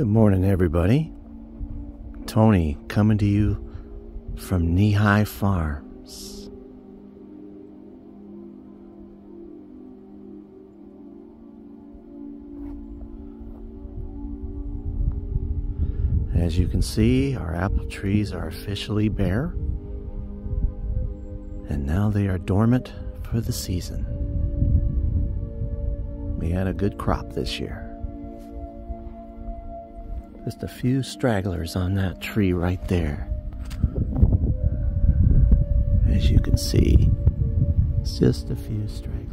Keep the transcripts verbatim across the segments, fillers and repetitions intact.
Good morning, everybody. Tony coming to you from KneeHigh Farms. As you can see, our apple trees are officially bare, and now they are dormant for the season. We had a good crop this year. Just a few stragglers on that tree right there. As you can see, it's just a few stragglers.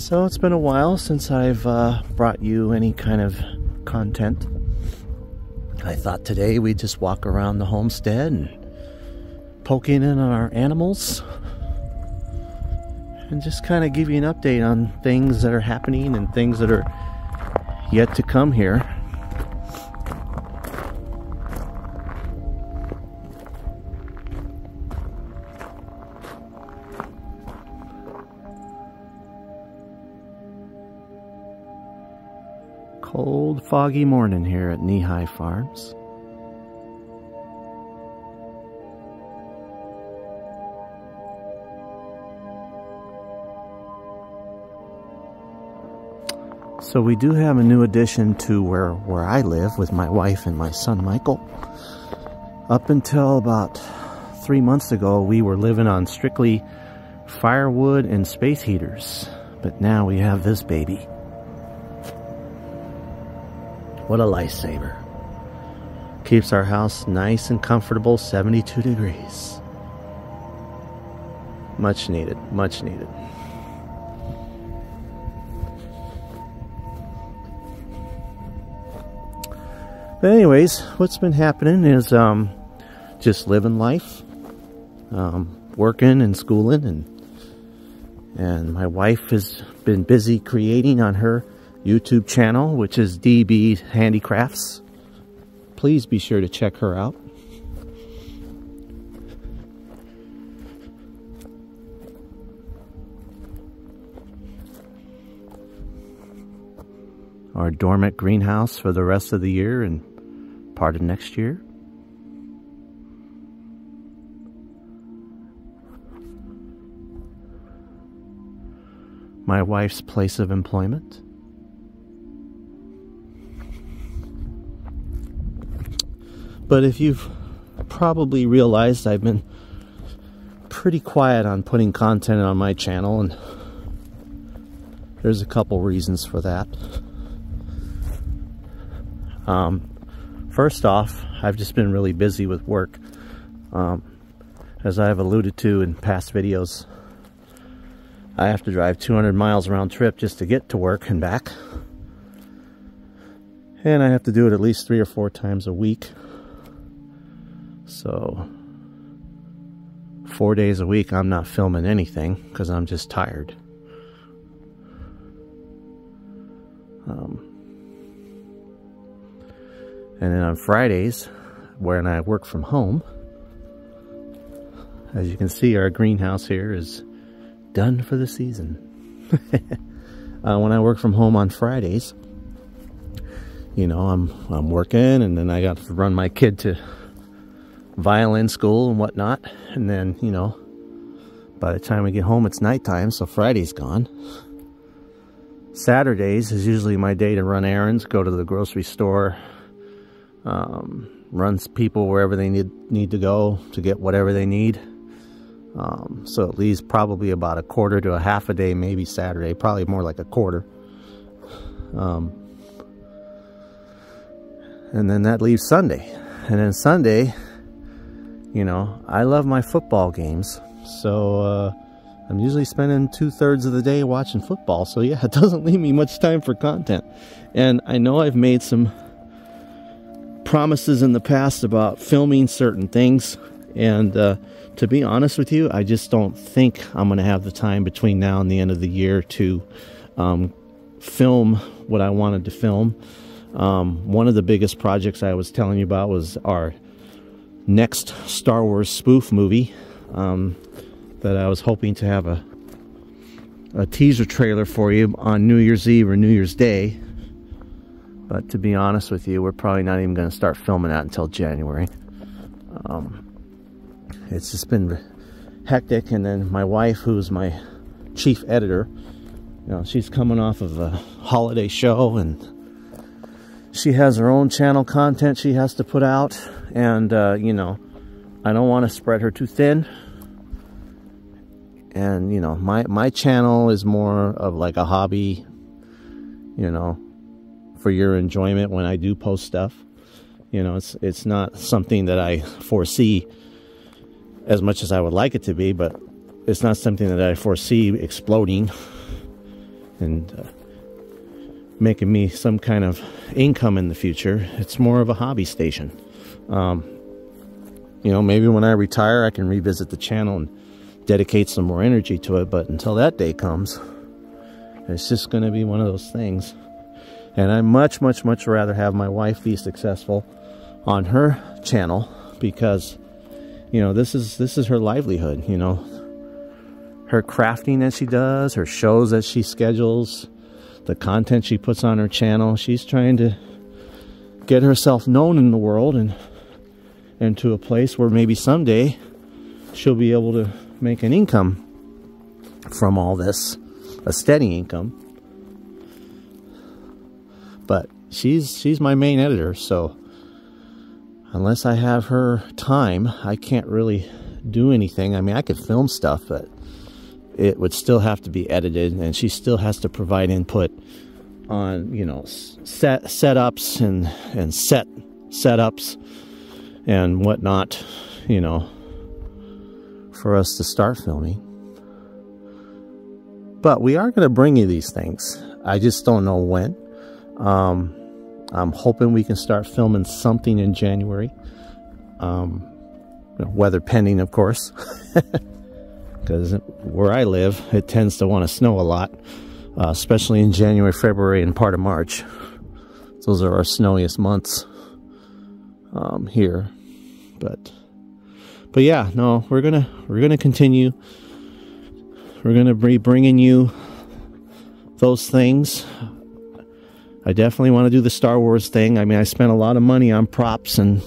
So it's been a while since I've uh, brought you any kind of content. I thought today we'd just walk around the homestead and poke in on our animals and just kind of give you an update on things that are happening and things that are yet to come here. Cold, foggy morning here at KneeHigh Farms. So we do have a new addition to where, where I live with my wife and my son Michael. Up until about three months ago, we were living on strictly firewood and space heaters. But now we have this baby. What a lifesaver. Keeps our house nice and comfortable, seventy-two degrees. Much needed, much needed. But anyways, what's been happening is um, just living life, um, working and schooling, and and my wife has been busy creating on her YouTube channel, which is DeeBee's Handicrafts. Please be sure to check her out. Our dormant greenhouse for the rest of the year and part of next year. My wife's place of employment. But if you've probably realized, I've been pretty quiet on putting content on my channel, and there's a couple reasons for that. Um, first off, I've just been really busy with work, um, as I've alluded to in past videos. I have to drive two hundred miles round trip just to get to work and back, and I have to do it at least three or four times a week. So, four days a week, I'm not filming anything because I'm just tired. Um, and then on Fridays, when I work from home, as you can see, our greenhouse here is done for the season. uh, when I work from home on Fridays, you know, I'm, I'm working, and then I got to run my kid to violin school and whatnot, and then, you know, by the time we get home it's nighttime, so Friday's gone. Saturdays is usually my day to run errands, go to the grocery store, um, runs people wherever they need, need to go to get whatever they need. Um, so it leaves probably about a quarter to a half a day, maybe Saturday, probably more like a quarter. Um, and then that leaves Sunday. And then Sunday, you know, I love my football games, so uh, I'm usually spending two-thirds of the day watching football, so yeah, it doesn't leave me much time for content. And I know I've made some promises in the past about filming certain things, and uh, to be honest with you, I just don't think I'm going to have the time between now and the end of the year to um, film what I wanted to film. Um, one of the biggest projects I was telling you about was our next Star Wars spoof movie um, that I was hoping to have a, a teaser trailer for you on New Year's Eve or New Year's Day. But to be honest with you, we're probably not even going to start filming that until January. Um, it's just been hectic, and then my wife, who's my chief editor, you know, she's coming off of a holiday show, and she has her own channel content she has to put out, and uh, you know, I don't want to spread her too thin. And you know, my my channel is more of like a hobby, you know, for your enjoyment when I do post stuff. You know, it's it's not something that I foresee, as much as I would like it to be, but it's not something that I foresee exploding and uh, making me some kind of income in the future. It's more of a hobby station. Um, you know, maybe when I retire, I can revisit the channel and dedicate some more energy to it. But until that day comes, it's just going to be one of those things. And I much, much, much rather have my wife be successful on her channel, because you know, this is this is her livelihood. You know, her crafting that she does, her shows that she schedules, the content she puts on her channel. She's trying to get herself known in the world, and and to a place where maybe someday she'll be able to make an income from all this, a steady income. But she's she's my main editor, so unless I have her time, I can't really do anything. I mean, I could film stuff, but it would still have to be edited, and she still has to provide input on, you know, set setups and and set setups and whatnot, you know, for us to start filming. But we are going to bring you these things. I just don't know when. Um, I'm hoping we can start filming something in January. Um, weather pending, of course. Because where I live, it tends to want to snow a lot. Uh, especially in January, February, and part of March. Those are our snowiest months um, here. But but yeah, no, we're gonna we're gonna continue. We're gonna be bringing you those things. I definitely want to do the Star Wars thing. I mean, I spent a lot of money on props and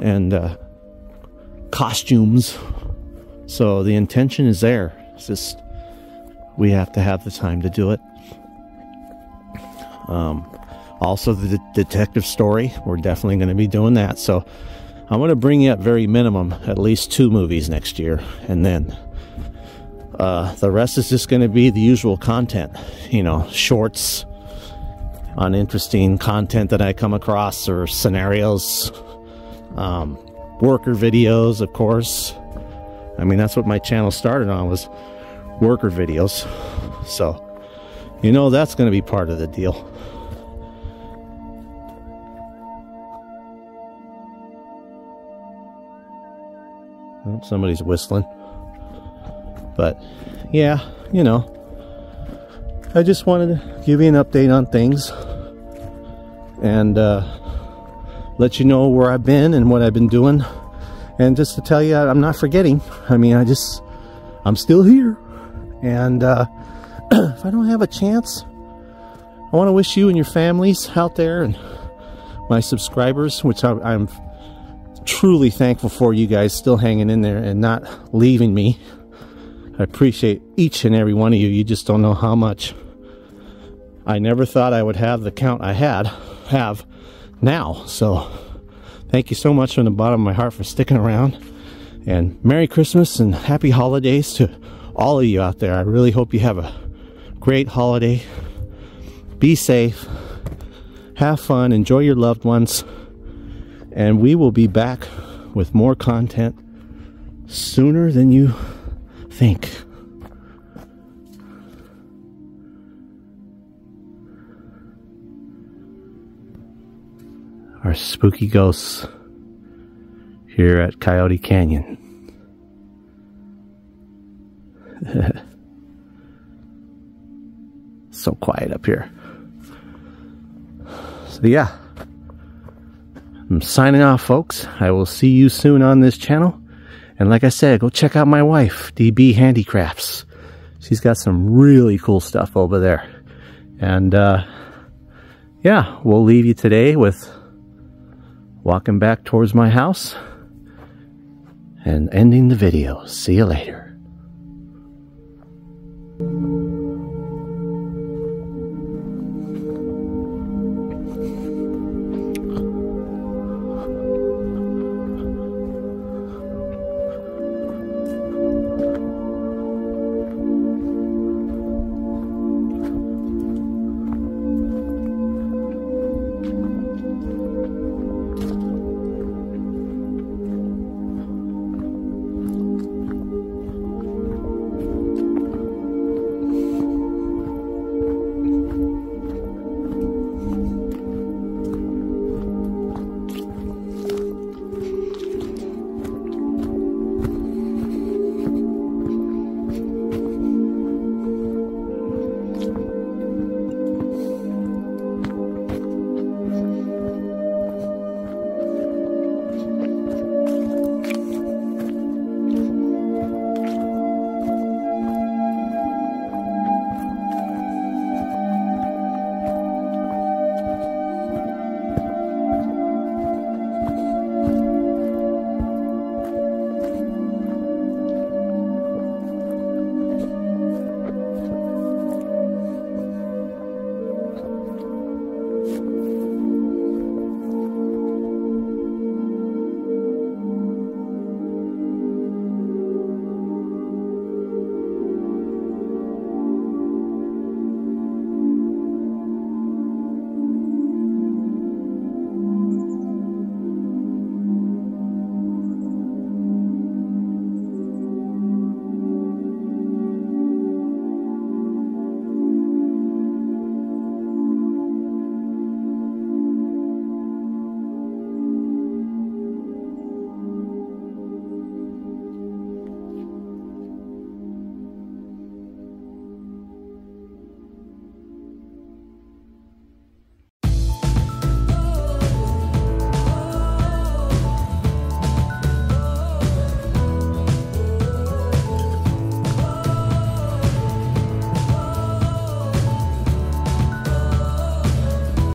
and uh, costumes, so the intention is there. It's just we have to have the time to do it. Um, also, the de detective story, we're definitely going to be doing that. So I'm going to bring you, at very minimum, at least two movies next year, and then uh, the rest is just going to be the usual content. You know, shorts on interesting content that I come across, or scenarios, um, worker videos, of course. I mean, that's what my channel started on, was worker videos. So, you know, that's going to be part of the deal. Oh, somebody's whistling. But yeah, you know, I just wanted to give you an update on things, and uh, let you know where I've been and what I've been doing, and just to tell you I'm not forgetting. I mean, I just, I'm still here, and uh, if I don't have a chance, I want to wish you and your families out there, and my subscribers, which I, I'm truly thankful for, you guys still hanging in there and not leaving me. I appreciate each and every one of you. You just don't know how much. I never thought I would have the count I had have now. So thank you so much from the bottom of my heart for sticking around. And Merry Christmas and Happy Holidays to all of you out there. I really hope you have a great holiday. Be safe. Have fun. Enjoy your loved ones. And we will be back with more content sooner than you think. Our spooky ghosts here at Coyote Canyon. So quiet up here. So yeah, I'm signing off, folks. I will see you soon on this channel. And like I said, go check out my wife, DeeBee's Handicrafts. She's got some really cool stuff over there. And uh, yeah, we'll leave you today with walking back towards my house and ending the video. See you later.